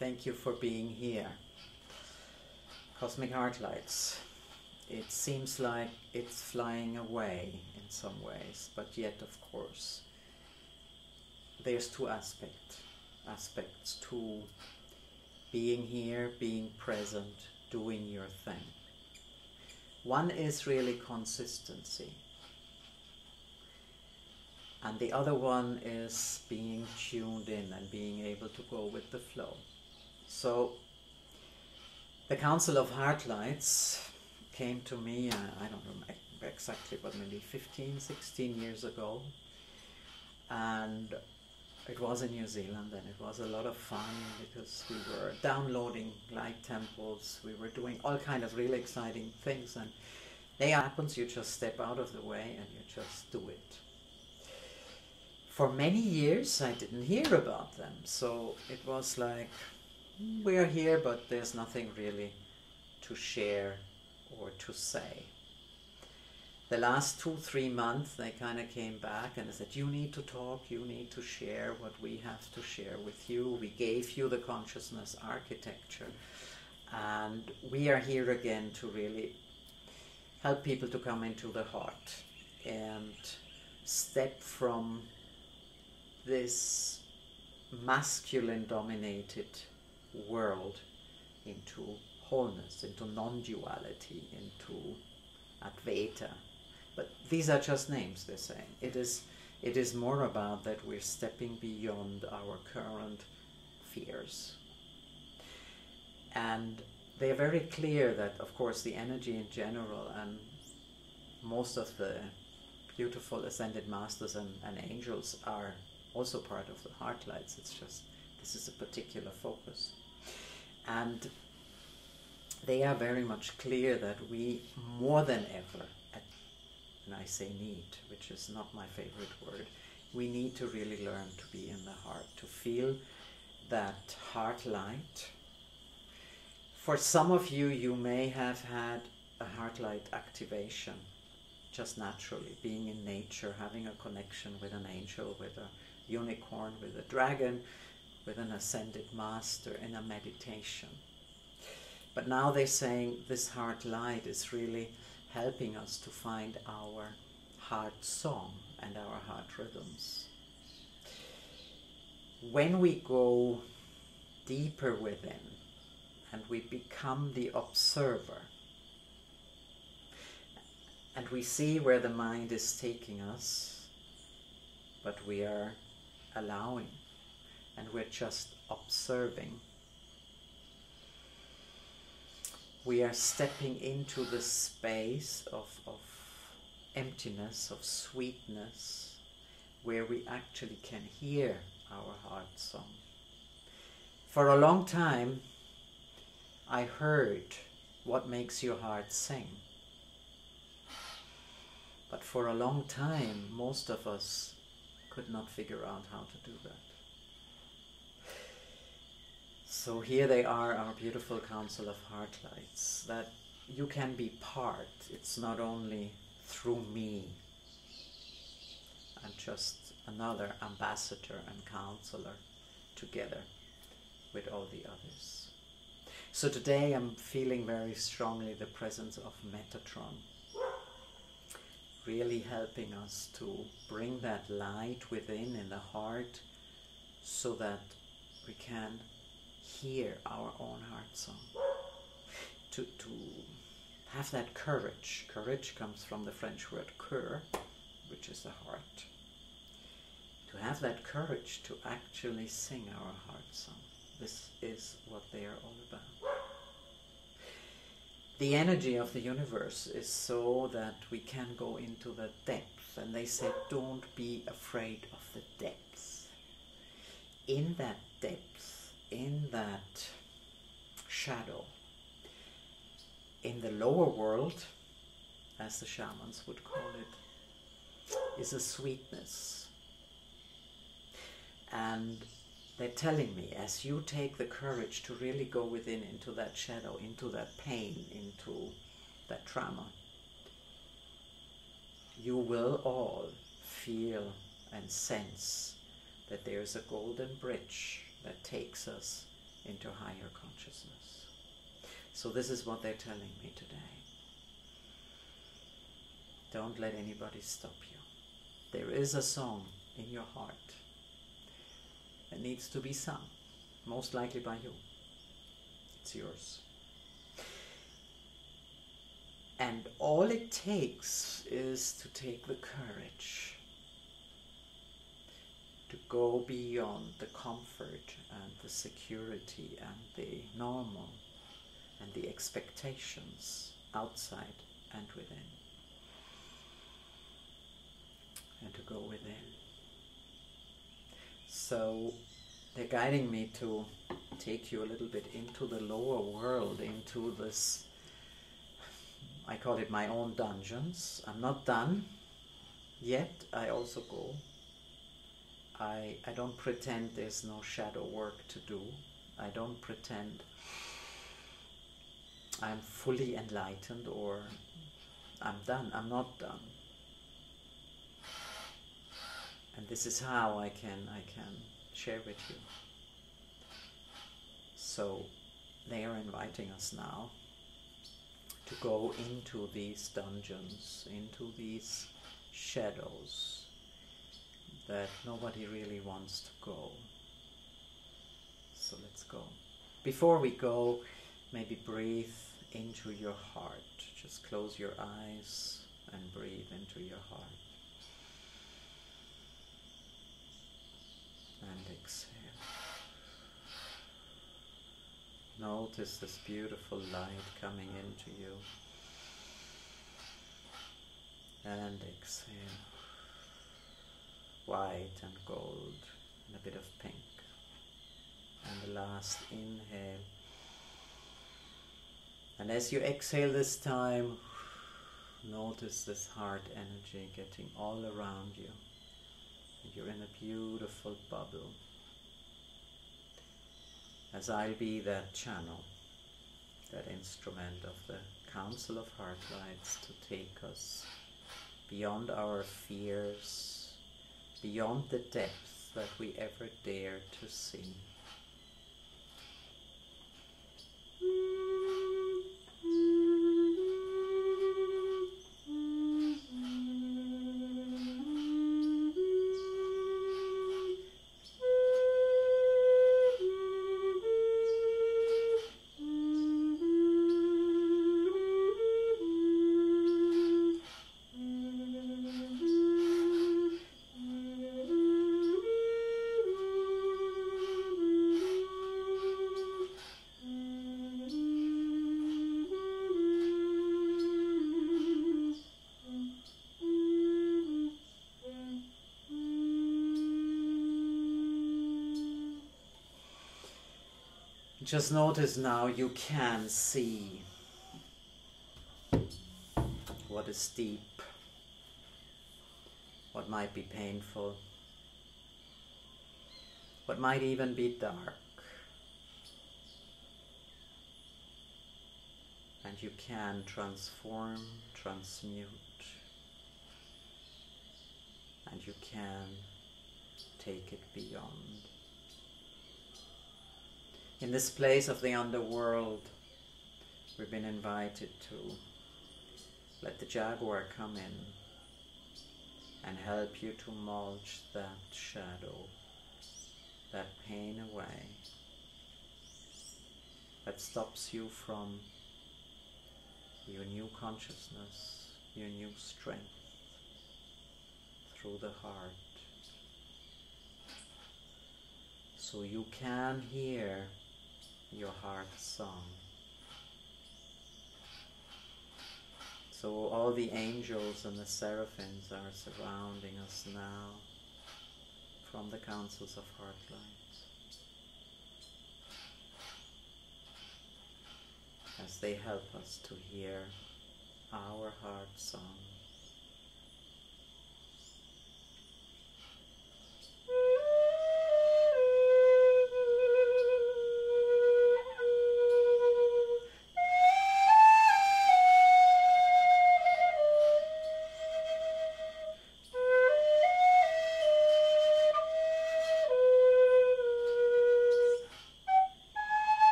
Thank you for being here. Cosmic HeartLights. It seems like it's flying away in some ways, but yet, of course, there's two aspects to being here, being present, doing your thing. One is really consistency, and the other one is being tuned in and being able to go with the flow. So the Council of HeartLights came to me, I don't remember exactly, but maybe 15, 16 years ago, and it was in New Zealand, and it was a lot of fun because we were downloading light temples, we were doing all kind of really exciting things, and they happens, you just step out of the way and you just do it. For many years I didn't hear about them, so it was like, we're here, but there's nothing really to share or to say. The last 2-3 months they kind of came back and they said, you need to talk, you need to share what we have to share with you. We gave you the consciousness architecture, and we are here again to really help people to come into the heart and step from this masculine dominated world into wholeness, into non-duality, into Advaita. But these are just names, they're saying. It is more about that we're stepping beyond our current fears. And they're very clear that, of course, the energy in general and most of the beautiful ascended masters and angels are also part of the HeartLights. It's just, this is a particular focus. And they are very much clear that we, more than ever, and I say need, which is not my favorite word, we need to really learn to be in the heart, to feel that heart light. For some of you, you may have had a heart light activation, just naturally, being in nature, having a connection with an angel, with a unicorn, with a dragon, with an ascended master, in a meditation. But now they're saying this heart light is really helping us to find our heart song and our heart rhythms. When we go deeper within and we become the observer, and we see where the mind is taking us, but we are allowing and we're just observing. We are stepping into the space of emptiness, of sweetness, where we actually can hear our heart song. For a long time, I heard what makes your heart sing. But for a long time, most of us could not figure out how to do that. So here they are, our beautiful Council of HeartLights, that you can be part. It's not only through me. I'm just another ambassador and counselor together with all the others. So today I'm feeling very strongly the presence of Metatron, really helping us to bring that light within in the heart so that we can hear our own heart song, to have that courage. Courage comes from the French word cœur, which is the heart. To have that courage to actually sing our heart song. This is what they are all about. The energy of the universe is so that we can go into the depth, and they say don't be afraid of the depths. In that depth, in that shadow, in the lower world, as the shamans would call it, is a sweetness. And they're telling me, as you take the courage to really go within into that shadow, into that pain, into that trauma, you will all feel and sense that there is a golden bridge that takes us into higher consciousness. So this is what they're telling me today. Don't let anybody stop you. There is a song in your heart that needs to be sung, most likely by you. It's yours. And all it takes is to take the courage to go beyond the comfort and the security and the normal and the expectations outside and within, and to go within. So they're guiding me to take you a little bit into the lower world, into this, I call it my own dungeons. I'm not done yet. I also go. I don't pretend there's no shadow work to do. I don't pretend I'm fully enlightened or I'm done. I'm not done. And this is how I can share with you. So they are inviting us now to go into these dungeons, into these shadows that nobody really wants to go. So let's go. Before we go, maybe breathe into your heart. Just close your eyes and breathe into your heart. And exhale. Notice this beautiful light coming into you. And exhale. White and gold and a bit of pink. And the last inhale. And as you exhale this time, notice this heart energy getting all around you. And you're in a beautiful bubble, as I'll be that channel, that instrument of the Council of HeartLights to take us beyond our fears, beyond the depths that we ever dare to see. Just notice now you can see what is deep, what might be painful, what might even be dark. And you can transform, transmute, and you can take it beyond. In this place of the underworld, we've been invited to let the jaguar come in and help you to mulch that shadow, that pain away, that stops you from your new consciousness, your new strength through the heart. So you can hear your heart song. So all the angels and the seraphims are surrounding us now from the councils of HeartLights, as they help us to hear our heart song.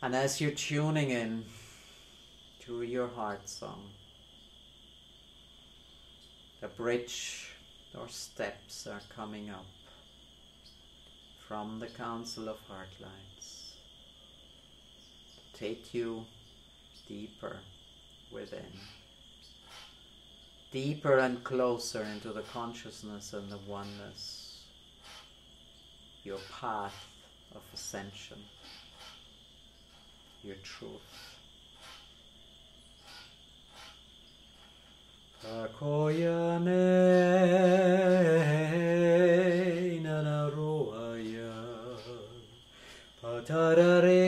And as you're tuning in to your heart song, the bridge or steps are coming up from the Council of Heartlights to take you deeper within, deeper and closer into the consciousness and the oneness, your path of ascension, your truth. Akoyane nanaroaya patarare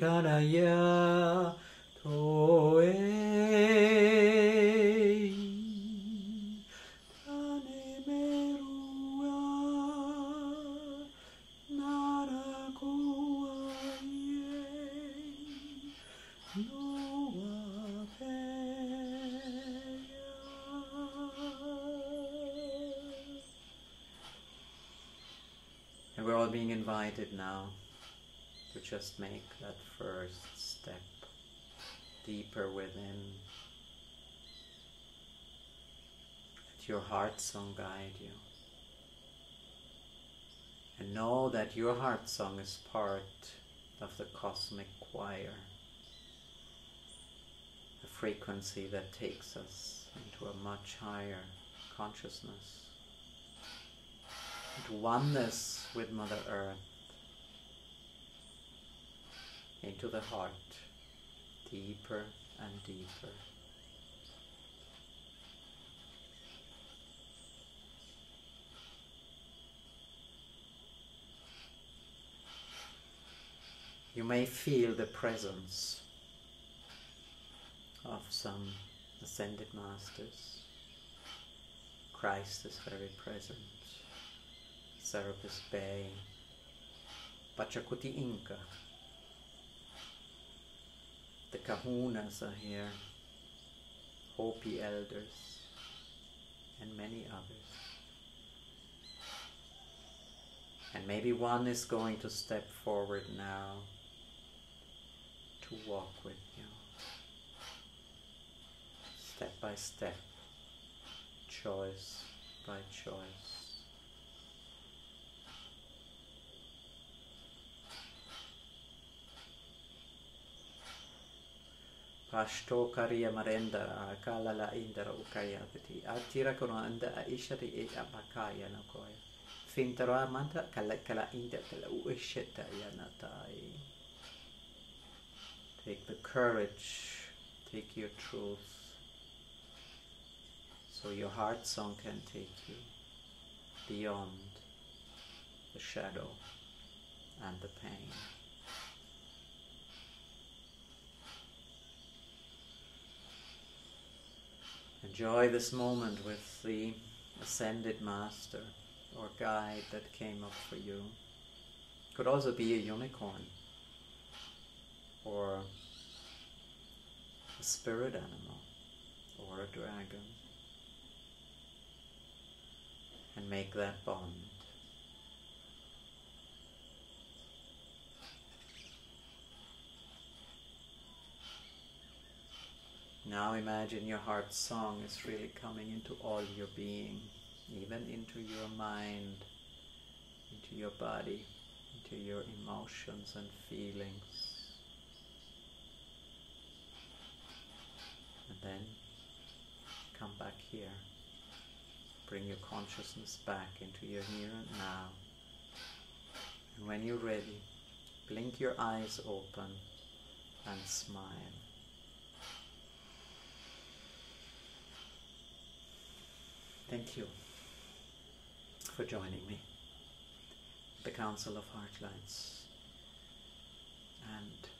kanaya toe tanemerua narakoaye noa. And we're all being invited now to just make that first step deeper within. Let your heart song guide you. And know that your heart song is part of the cosmic choir, a frequency that takes us into a much higher consciousness, into oneness with Mother Earth, into the heart, deeper and deeper. You may feel the presence of some ascended masters. Christ is very present. Serapis Bay, Pachakuti Inca, the Kahunas are here, Hopi elders, and many others. And maybe one is going to step forward now to walk with you, step by step, choice by choice. Pashto kariya marenda akala la indara ukaya peti atira kono anda aishari e apakaya no koya fintara manta kala inda kala uisheta yanatai. Take the courage, take your truth, so your heart song can take you beyond the shadow and the pain. Enjoy this moment with the ascended master or guide that came up for you. Could also be a unicorn or a spirit animal or a dragon. And make that bond. Now imagine your heart song is really coming into all your being, even into your mind, into your body, into your emotions and feelings. And then come back here. Bring your consciousness back into your here and now. And when you're ready, blink your eyes open and smile. Thank you for joining me, the Council of Heartlights, and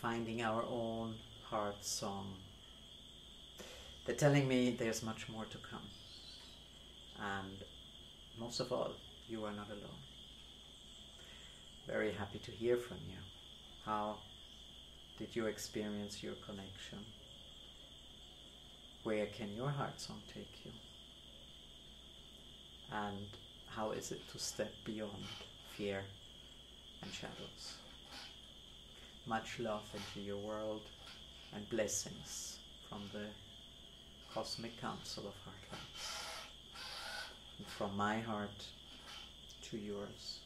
finding our own heart song. They're telling me there's much more to come, and most of all, you are not alone. Very happy to hear from you. How did you experience your connection? Where can your heart song take you? And how is it to step beyond fear and shadows? Much love into your world and blessings from the Cosmic Council of HeartLights. And from my heart to yours.